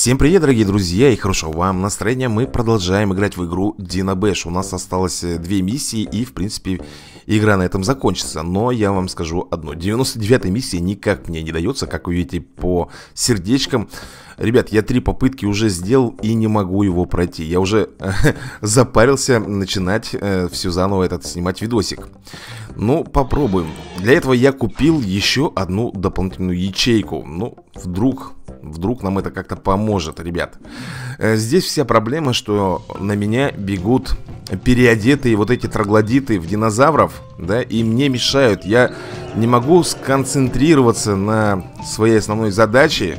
Всем привет, дорогие друзья, и хорошего вам настроения. Мы продолжаем играть в игру Динобэш. У нас осталось 2 миссии, и в принципе игра на этом закончится. Но я вам скажу одно: 99-я миссия никак мне не дается, как вы видите по сердечкам. Ребят, я 3 попытки уже сделал и не могу его пройти. Я уже запарился начинать все заново этот снимать видосик. Ну, попробуем. Для этого я купил еще одну дополнительную ячейку. Ну, вдруг нам это как-то поможет, ребят. Здесь вся проблема, что на меня бегут переодетые вот эти троглодиты в динозавров, да, и мне мешают. Я не могу сконцентрироваться на своей основной задаче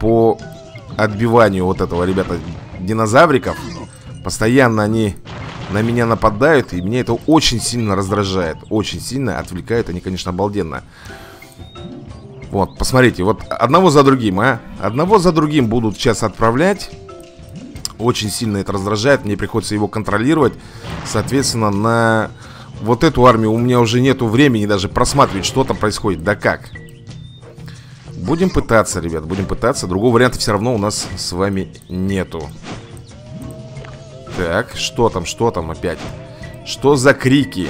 по отбиванию вот этого, ребята, динозавриков. Постоянно они на меня нападают, и меня это очень сильно раздражает, очень сильно отвлекает. Они, конечно, обалденно. Вот, посмотрите, вот одного за другим, а? Одного за другим будут сейчас отправлять. Очень сильно это раздражает, мне приходится его контролировать. Соответственно, на вот эту армию у меня уже нету времени даже просматривать, что там происходит, да как. Будем пытаться, ребят, будем пытаться. Другого варианта все равно у нас с вами нету. Так, что там опять? Что за крики?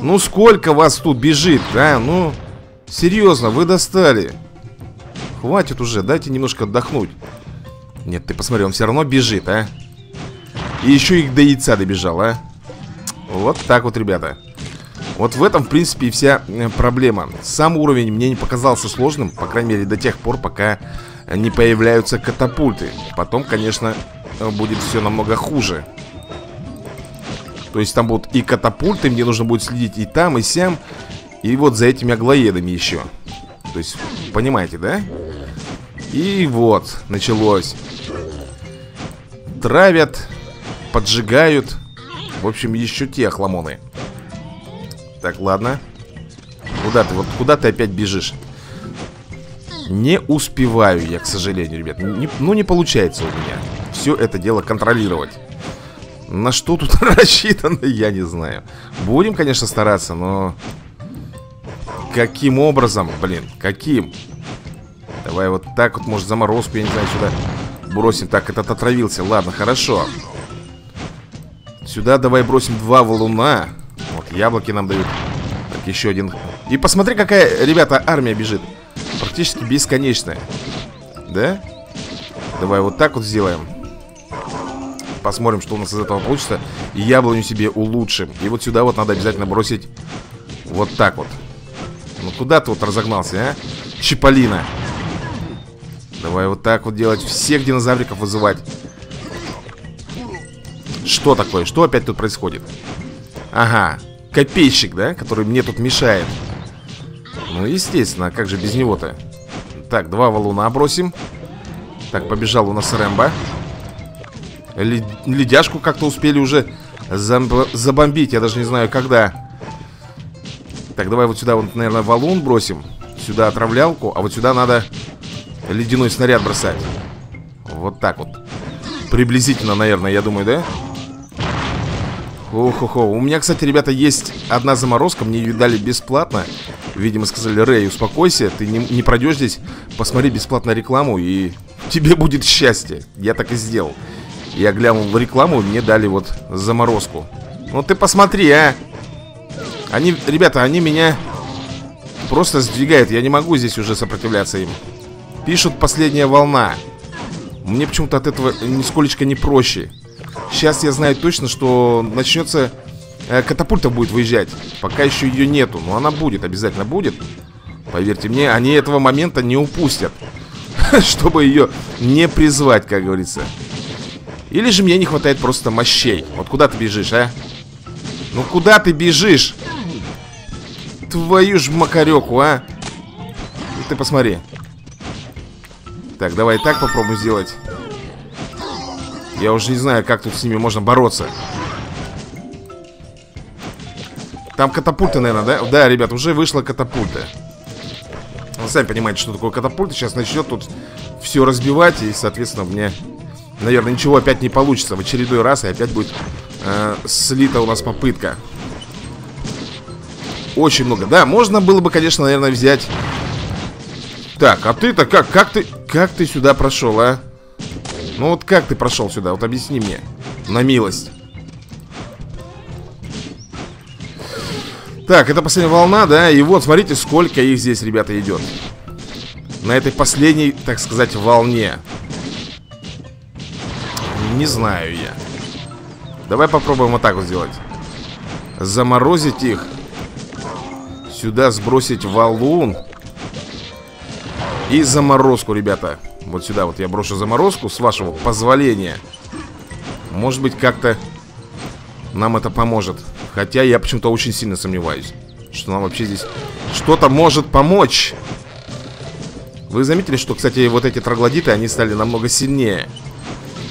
Ну сколько вас тут бежит, да? Ну, серьезно, вы достали. Хватит уже, дайте немножко отдохнуть. Нет, ты посмотри, он все равно бежит, а? И еще их до яйца добежал, а? Вот так вот, ребята. Вот в этом, в принципе, и вся проблема. Сам уровень мне не показался сложным, по крайней мере, до тех пор, пока не появляются катапульты. Потом, конечно, будет все намного хуже. То есть там будут и катапульты, мне нужно будет следить и там, и сям. И вот за этими аглоедами еще. То есть, понимаете, да? И вот, началось. Травят, поджигают. В общем, еще те охламоны. Так, ладно. Куда ты? Вот куда ты опять бежишь? Не успеваю я, к сожалению, ребят. Не получается у меня все это дело контролировать. На что тут рассчитано, я не знаю. Будем, конечно, стараться, но... Каким образом, блин, каким? Давай вот так вот, может, заморозку, я не знаю, сюда бросим. Так, этот отравился, ладно, хорошо. Сюда давай бросим 2 валуна. Вот, яблоки нам дают. Так, еще один. И посмотри, какая, ребята, армия бежит. Практически бесконечная. Да? Давай вот так вот сделаем. Посмотрим, что у нас из этого получится. И яблоню себе улучшим. И вот сюда вот надо обязательно бросить. Вот так вот. Ну куда ты вот разогнался, а? Чиполлино. Давай вот так вот делать. Всех динозавриков вызывать. Что такое? Что опять тут происходит? Ага, копейщик, да? Который мне тут мешает. Ну, естественно, как же без него-то? Так, 2 валуна бросим. Так, побежал у нас Рэмбо. Ледяшку как-то успели уже забомбить. Я даже не знаю, когда. Так, давай вот сюда, вот, наверное, валун бросим. Сюда отравлялку. А вот сюда надо ледяной снаряд бросать. Вот так вот. Приблизительно, наверное, я думаю, да? О-хо-хо. У меня, кстати, ребята, есть одна заморозка. Мне ее дали бесплатно. Видимо, сказали: Рэй, успокойся, ты не пройдешь здесь. Посмотри бесплатную рекламу, и тебе будет счастье. Я так и сделал. Я глянул в рекламу, мне дали вот заморозку. Ну ты посмотри, а! Они, ребята, они меня просто сдвигают. Я не могу здесь уже сопротивляться им. Пишут: последняя волна. Мне почему-то от этого нисколечко не проще. Сейчас я знаю точно, что начнется... Катапульта будет выезжать. Пока еще ее нету, но она будет, обязательно будет. Поверьте мне, они этого момента не упустят, чтобы ее не призвать, как говорится. Или же мне не хватает просто мощей. Вот куда ты бежишь, а? Ну куда ты бежишь? Твою ж макареку, а? Ты посмотри. Так, давай так попробуем сделать. Я уже не знаю, как тут с ними можно бороться. Там катапульта, наверное, да? Да, ребят, уже вышла катапульта. Вы сами понимаете, что такое катапульта. Сейчас начнет тут все разбивать. И, соответственно, мне, наверное, ничего опять не получится. В очередной раз и опять будет слита у нас попытка. Очень много. Да, можно было бы, конечно, наверное, взять Так, а ты-то как ты сюда прошел, а? Ну вот как ты прошел сюда? Вот объясни мне. На милость. Так, это последняя волна, да? И вот, смотрите, сколько их здесь, ребята, идет. На этой последней, так сказать, волне. Не знаю я. Давай попробуем вот так вот сделать. Заморозить их. Сюда сбросить валун. И заморозку, ребята. Вот сюда вот я брошу заморозку, с вашего позволения. Может быть, как-то нам это поможет. Хотя я почему-то очень сильно сомневаюсь, что нам вообще здесь что-то может помочь. Вы заметили, что, кстати, вот эти троглодиты, они стали намного сильнее.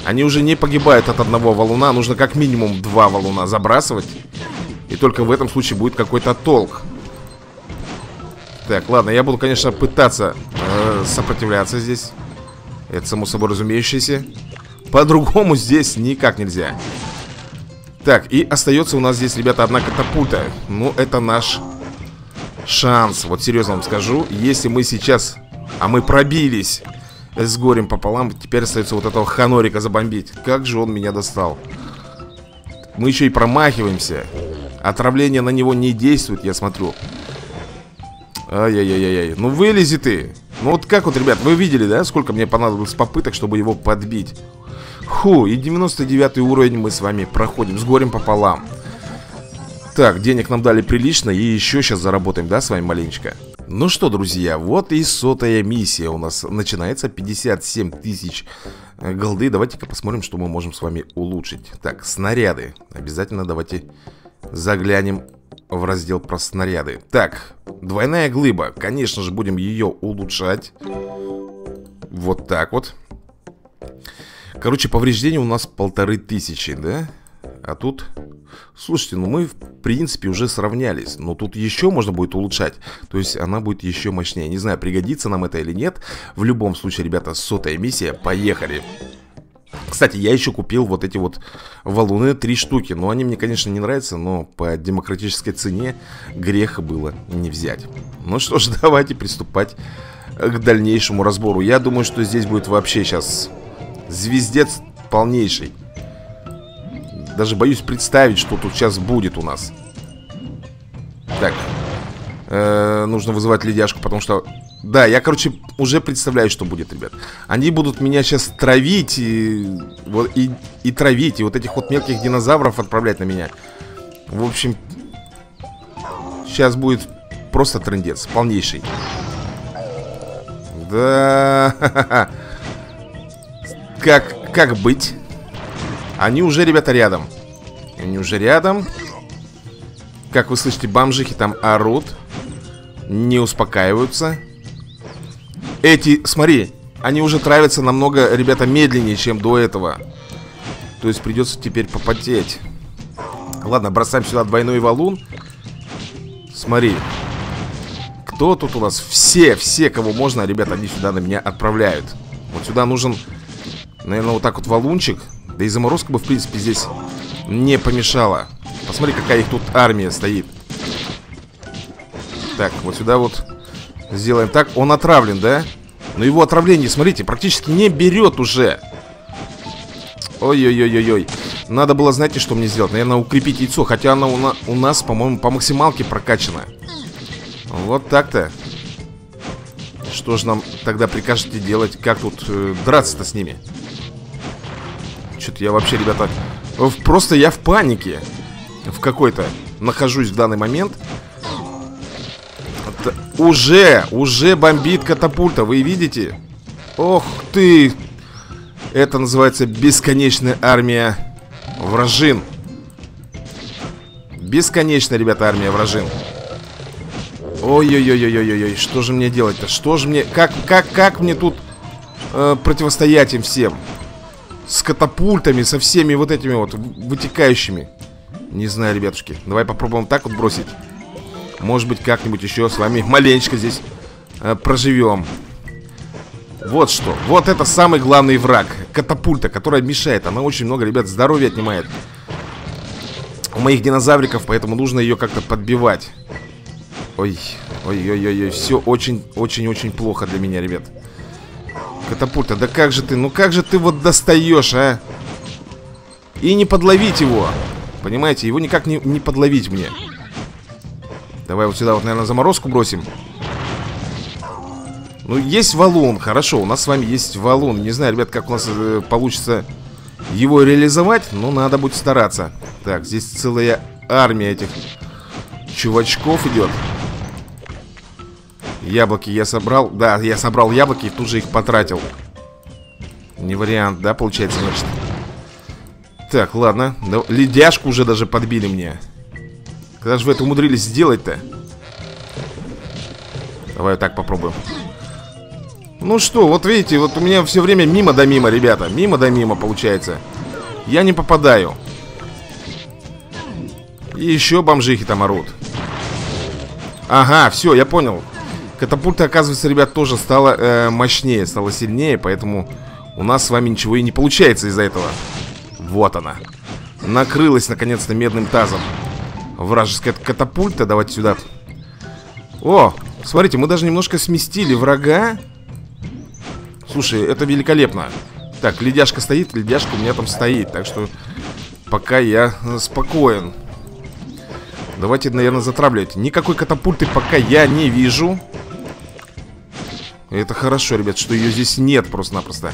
Они уже не погибают от одного валуна. Нужно как минимум два валуна забрасывать. И только в этом случае будет какой-то толк. Так, ладно, я буду, конечно, пытаться сопротивляться здесь. Это само собой разумеющееся. По-другому здесь никак нельзя. Так, и остается у нас здесь, ребята, одна катапульта. Ну, это наш шанс. Вот серьезно вам скажу. Если мы сейчас... А мы пробились с горем пополам. Теперь остается вот этого ханорика забомбить. Как же он меня достал. Мы еще и промахиваемся. Отравление на него не действует, я смотрю. Ай-яй-яй-яй. Ну вылези ты. Ну вот как вот, ребят, вы видели, да, сколько мне понадобилось попыток, чтобы его подбить. Ху, и 99 уровень мы с вами проходим с горем пополам. Так, денег нам дали прилично. И еще сейчас заработаем, да, с вами маленечко. Ну что, друзья, вот и 100-я миссия у нас начинается. 57 тысяч голды. Давайте-ка посмотрим, что мы можем с вами улучшить. Так, снаряды. Обязательно давайте заглянем в раздел про снаряды. Так, двойная глыба. Конечно же, будем ее улучшать. Вот так вот. Короче, повреждение у нас 1500, да? А тут... Слушайте, ну мы, в принципе, уже сравнялись. Но тут еще можно будет улучшать. То есть она будет еще мощнее. Не знаю, пригодится нам это или нет. В любом случае, ребята, 100-я миссия. Поехали. Кстати, я еще купил вот эти вот валуны, 3 штуки. Но они мне, конечно, не нравятся. Но по демократической цене греха было не взять. Ну что ж, давайте приступать к дальнейшему разбору. Я думаю, что здесь будет вообще сейчас звездец полнейший. Даже боюсь представить, что тут сейчас будет у нас. Так. Нужно вызывать ледяшку, потому что... Да, я, короче, уже представляю, что будет, ребят. Они будут меня сейчас травить и травить. И вот этих вот мелких динозавров отправлять на меня. В общем, сейчас будет просто трындец полнейший. Да. Как быть? Они уже, ребята, рядом. Они уже рядом. Как вы слышите, бомжихи там орут. Не успокаиваются. Эти, смотри, они уже травятся намного, ребята, медленнее, чем до этого. То есть придется теперь попотеть. Ладно, бросаем сюда двойной валун. Смотри. Кто тут у нас? Все, кого можно, ребята, они сюда на меня отправляют. Вот сюда нужен, наверное, вот так вот валунчик. Да и заморозка бы, в принципе, здесь не помешала. Посмотри, какая их тут армия стоит. Так, вот сюда вот сделаем так. Он отравлен, да? Но его отравление, смотрите, практически не берет уже. Ой-ой-ой-ой-ой. Надо было, знаете, что мне сделать? Наверное, укрепить яйцо. Хотя оно у нас, по-моему, по максималке прокачано. Вот так-то. Что же нам тогда прикажете делать? Как тут драться-то с ними? Что-то я вообще, ребята, просто я в панике в какой-то нахожусь в данный момент. Это уже бомбит катапульта, вы видите? Ох ты! Это называется бесконечная армия вражин. Бесконечная, ребята, армия вражин. Ой-ой-ой-ой-ой-ой, что же мне делать-то? Что же мне, как мне тут противостоять им всем? С катапультами, со всеми вот этими вот вытекающими. Не знаю, ребятушки. Давай попробуем так вот бросить. Может быть, как-нибудь еще с вами маленечко здесь проживем. Вот что. Вот это самый главный враг. Катапульта, которая мешает. Она очень много, ребят, здоровья отнимает у моих динозавриков, поэтому нужно ее как-то подбивать. Ой, Ой-ой-ой, все очень-очень-очень плохо для меня, ребят. Катапульта, да как же ты, ну как же ты вот достаешь, а? И не подловить его. Понимаете, его никак не подловить мне. Давай вот сюда вот, наверное, заморозку бросим. Ну, есть валун, хорошо, у нас с вами есть валун. Не знаю, ребят, как у нас получится его реализовать, но надо будет стараться. Так, здесь целая армия этих чувачков идет. Яблоки я собрал. Да, я собрал яблоки и тут же их потратил. Не вариант, да, получается, значит. Так, ладно. Ледяшку уже даже подбили мне. Когда же вы это умудрились сделать-то? Давай вот так попробуем. Ну что, вот видите, вот у меня все время мимо да мимо, ребята. Мимо да мимо получается. Я не попадаю. И еще бомжихи там орут. Ага, все, я понял. Катапульта, оказывается, ребят, тоже стала мощнее, стала сильнее. Поэтому у нас с вами ничего и не получается из-за этого. Вот она. Накрылась, наконец-то, медным тазом. Вражеская катапульта. Давайте сюда. О, смотрите, мы даже немножко сместили врага. Слушай, это великолепно. Так, ледяшка стоит, ледяшка у меня там стоит. Так что пока я спокоен. Давайте, наверное, затравливать. Никакой катапульты пока я не вижу. Это хорошо, ребят, что ее здесь нет просто-напросто.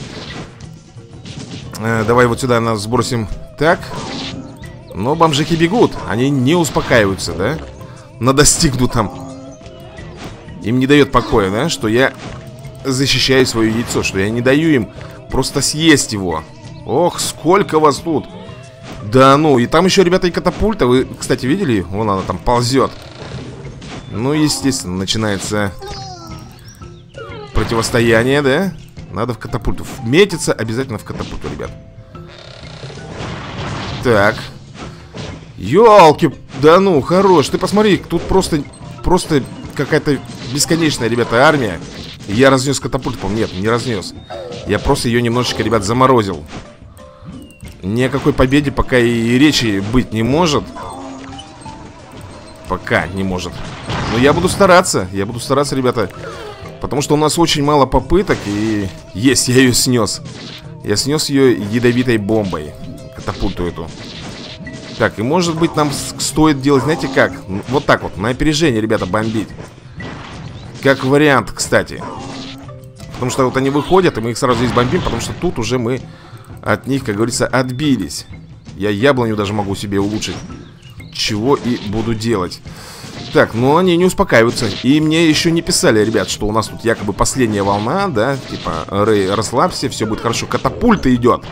Давай вот сюда нас сбросим. Так. Но бомжики бегут. Они не успокаиваются, да? Надо стигнуть там. Им не дает покоя, да? Что я защищаю свое яйцо. Что я не даю им просто съесть его. Ох, сколько вас тут. Да ну, и там еще, ребята, и катапульта. Вы, кстати, видели? Вон она там ползет. Ну, естественно, начинается противостояние, да? Надо в катапульту. Метиться обязательно в катапульту, ребят. Так. Ёлки, да ну, хорош. Ты посмотри, тут просто какая-то бесконечная, ребята, армия. Я разнес катапульту. Нет, не разнес. Я просто ее немножечко, ребят, заморозил. Ни о какой победе пока и речи быть не может. Пока не может. Но я буду стараться. Я буду стараться, ребята. Потому что у нас очень мало попыток. И есть, я ее снес. Я снес ее ядовитой бомбой. Катапульту эту. Так, и может быть нам стоит делать, знаете как? Вот так вот, на опережение, ребята, бомбить. Как вариант, кстати. Потому что вот они выходят, и мы их сразу здесь бомбим. Потому что тут уже мы от них, как говорится, отбились. Я яблоню даже могу себе улучшить. Чего и буду делать. Так, но они не успокаиваются. И мне еще не писали, ребят, что у нас тут якобы последняя волна, да? Типа, Рэй, расслабься, все будет хорошо. Катапульта идет.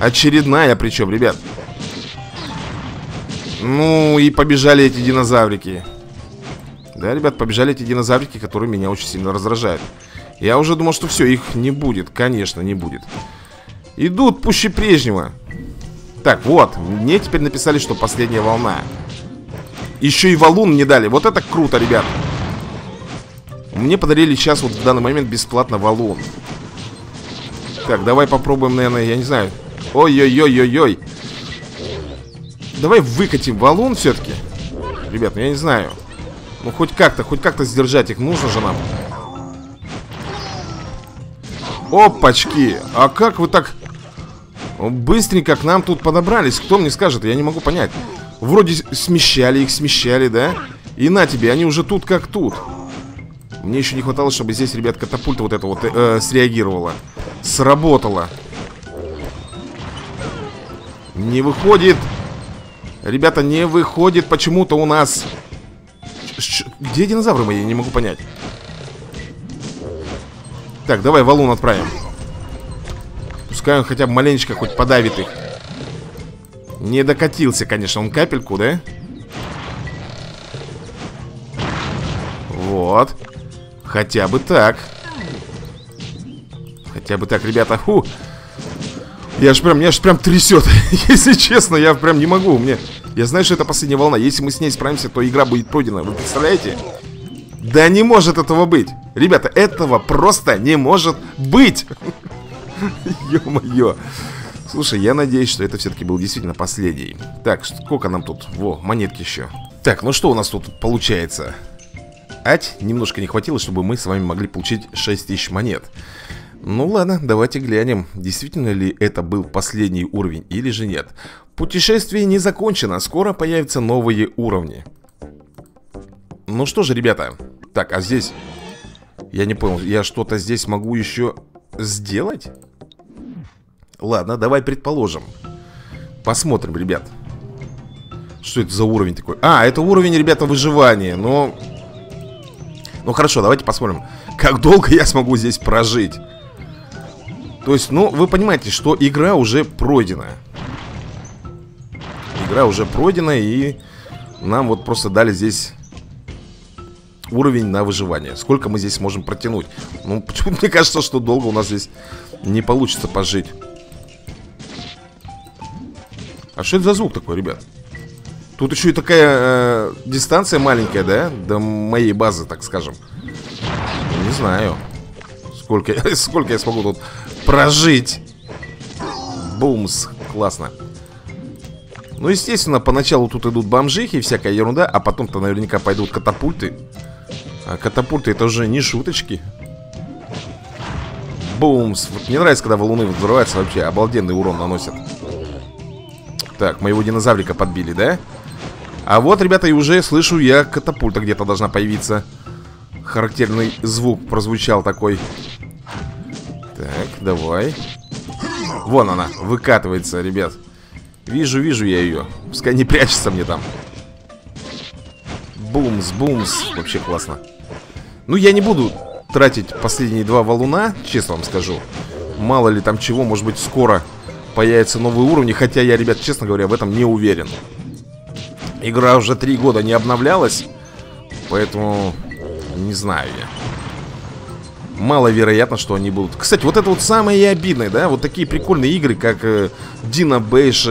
Очередная причем, ребят. Ну и побежали эти динозаврики. Да, ребят, побежали эти динозаврики, которые меня очень сильно раздражают. Я уже думал, что все, их не будет. Конечно, не будет. Идут пуще прежнего. Так, вот, мне теперь написали, что последняя волна. Еще и валун мне дали, вот это круто, ребят. Мне подарили сейчас, вот в данный момент, бесплатно валун. Так, давай попробуем, наверное, я не знаю. Ой-ой-ой-ой-ой. Давай выкатим валун все-таки. Ребят, ну я не знаю. Ну хоть как-то сдержать их нужно же нам. Опачки, а как вы так быстренько к нам тут подобрались? Кто мне скажет, я не могу понять. Вроде смещали их, смещали, да? И на тебе, они уже тут как тут. Мне еще не хватало, чтобы здесь, ребят, катапульта вот эта вот среагировала. Сработала. Не выходит. Ребята, не выходит почему-то у нас. Где динозавры мои, я не могу понять. Так, давай валун отправим. Пускай он хотя бы маленечко хоть подавит их. Не докатился, конечно, он капельку, да? Вот. Хотя бы так. Хотя бы так, ребята. Фу. Меня аж прям трясет. Если честно, я прям не могу. Я знаю, что это последняя волна. Если мы с ней справимся, то игра будет пройдена. Вы представляете? Да не может этого быть. Ребята, этого просто не может быть. Ё-моё. Слушай, я надеюсь, что это все-таки был действительно последний. Так, сколько нам тут? Во, монетки еще. Так, ну что у нас тут получается? Ать, немножко не хватило, чтобы мы с вами могли получить 6000 монет. Ну ладно, давайте глянем, действительно ли это был последний уровень или же нет. Путешествие не закончено, скоро появятся новые уровни. Ну что же, ребята. Так, а здесь... Я не понял, я что-то здесь могу еще сделать? Ладно, давай предположим. Посмотрим, ребят. Что это за уровень такой? А, это уровень, ребята, выживания. Но... Ну хорошо, давайте посмотрим, как долго я смогу здесь прожить. То есть, ну, вы понимаете, что игра уже пройдена. Игра уже пройдена, и нам вот просто дали здесь уровень на выживание. Сколько мы здесь можем протянуть? Ну, почему мне кажется, что долго у нас здесь не получится пожить. А что это за звук такой, ребят? Тут еще и такая дистанция маленькая, да? До моей базы, так скажем. Не знаю, сколько я смогу тут прожить. Бумс, классно. Ну, естественно, поначалу тут идут бомжихи и всякая ерунда. А потом-то наверняка пойдут катапульты. А катапульты это уже не шуточки. Бумс. Вот мне нравится, когда валуны взрываются вообще. Обалденный урон наносят. Так, моего динозаврика подбили, да? А вот, ребята, и уже слышу я, катапульта где-то должна появиться. Характерный звук прозвучал такой. Так, давай. Вон она, выкатывается, ребят. Вижу, вижу я ее. Пускай не прячется мне там. Бумс, бумс. Вообще классно. Ну, я не буду тратить последние два валуна, честно вам скажу. Мало ли там чего, может быть, скоро появятся новые уровни. Хотя я, ребят, честно говоря, об этом не уверен. Игра уже 3 года не обновлялась. Поэтому не знаю я. Маловероятно, что они будут. Кстати, вот это вот самое и обидное, да? Вот такие прикольные игры, как Динобэш,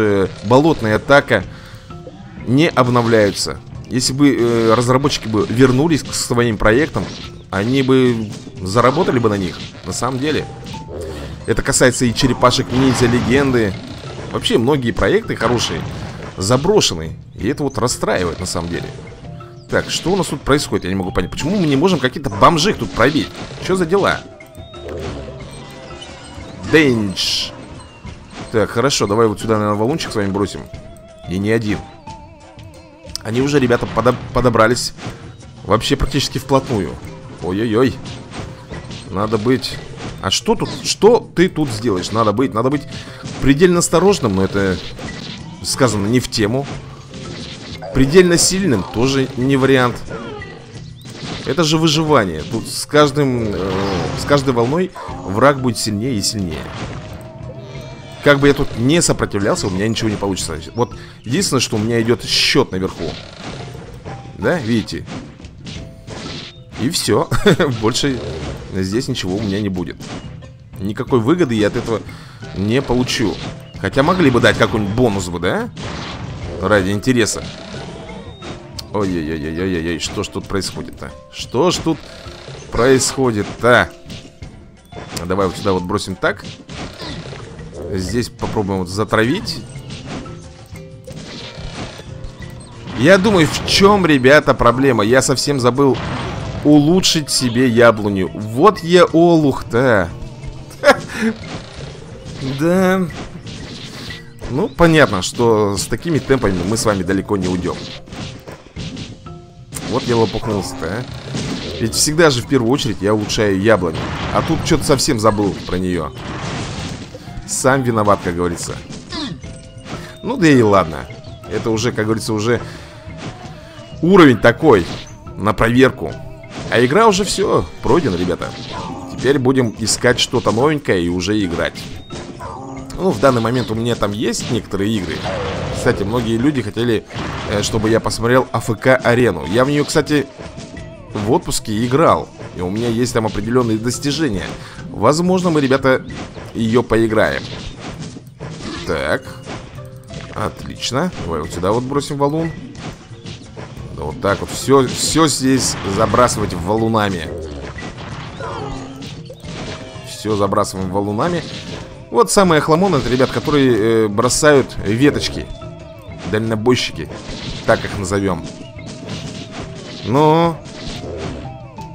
Болотная Атака, не обновляются. Если бы разработчики бы вернулись к своим проектам, они бы заработали бы на них. На самом деле. Это касается и Черепашек-ниндзя Легенды. Вообще многие проекты хорошие заброшены. И это вот расстраивает на самом деле. Так, что у нас тут происходит? Я не могу понять. Почему мы не можем какие-то бомжи тут пробить? Что за дела? Дэнч. Так, хорошо, давай вот сюда, наверное, валунчик с вами бросим. И не один. Они уже, ребята, подобрались вообще практически вплотную. Ой-ой-ой. Надо быть... А что тут? Что ты тут сделаешь? Надо быть предельно осторожным, но это сказано не в тему. Предельно сильным тоже не вариант. Это же выживание. Тут с каждой волной враг будет сильнее и сильнее. Как бы я тут не сопротивлялся, у меня ничего не получится. Вот единственное, что у меня идет счет наверху. Да, видите? И все. Больше здесь ничего у меня не будет. Никакой выгоды я от этого не получу. Хотя могли бы дать какой-нибудь бонус бы, да? Ради интереса. Ой-ой-ой-ой-ой-ой, что ж тут происходит-то? Что ж тут происходит-то? Давай вот сюда вот бросим так. Здесь попробуем вот затравить. Я думаю, в чем, ребята, проблема? Я совсем забыл улучшить себе яблоню. Вот я олух-то. Да... Ну, понятно, что с такими темпами мы с вами далеко не уйдем. Вот я лопухнулся-то, а. Ведь всегда же в первую очередь я улучшаю яблоню. А тут что-то совсем забыл про нее. Сам виноват, как говорится. Ну, да и ладно. Это уже, как говорится, уже уровень такой. На проверку. А игра уже все, пройдена, ребята. Теперь будем искать что-то новенькое и уже играть. Ну, в данный момент у меня там есть некоторые игры. Кстати, многие люди хотели, чтобы я посмотрел АФК-арену. Я в нее, кстати, в отпуске играл. И у меня есть там определенные достижения. Возможно, мы, ребята, ее поиграем. Так. Отлично. Давай вот сюда вот бросим валун. Да вот так вот. Все здесь забрасывать валунами. Все забрасываем валунами. Вот самые охламоны, это, ребят, которые бросают веточки. Дальнобойщики. Так их назовем. Но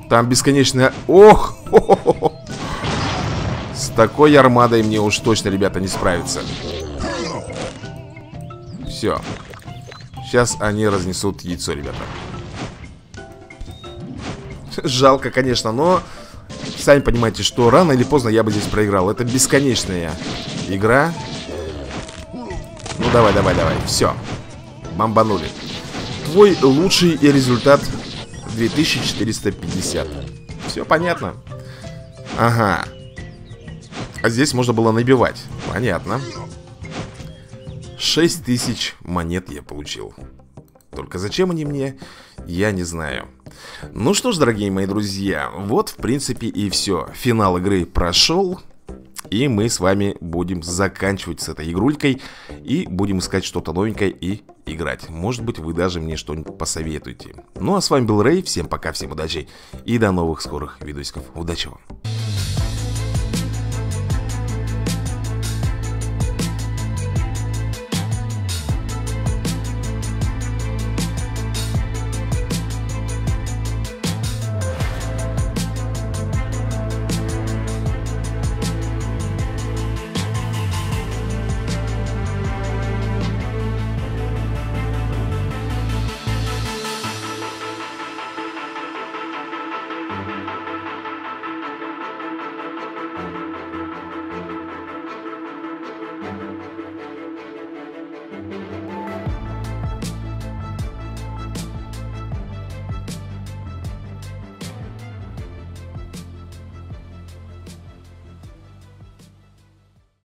Там бесконечная... Ох! Хо-хо-хо! С такой армадой мне уж точно, ребята, не справиться. Все. Сейчас они разнесут яйцо, ребята. Жалко, конечно, но... Сами понимаете, что рано или поздно я бы здесь проиграл. Это бесконечная игра. Ну, давай, давай, давай. Все. Бомбанули. Твой лучший результат 2450. Все понятно. Ага. А здесь можно было набивать. Понятно. 6000 монет я получил. Только зачем они мне, я не знаю. Ну что ж, дорогие мои друзья, вот в принципе и все. Финал игры прошел. И мы с вами будем заканчивать с этой игрулькой. И будем искать что-то новенькое и играть. Может быть, вы даже мне что-нибудь посоветуете. Ну а с вами был Рэй, всем пока, всем удачи. И до новых скорых видосиков. Удачи вам.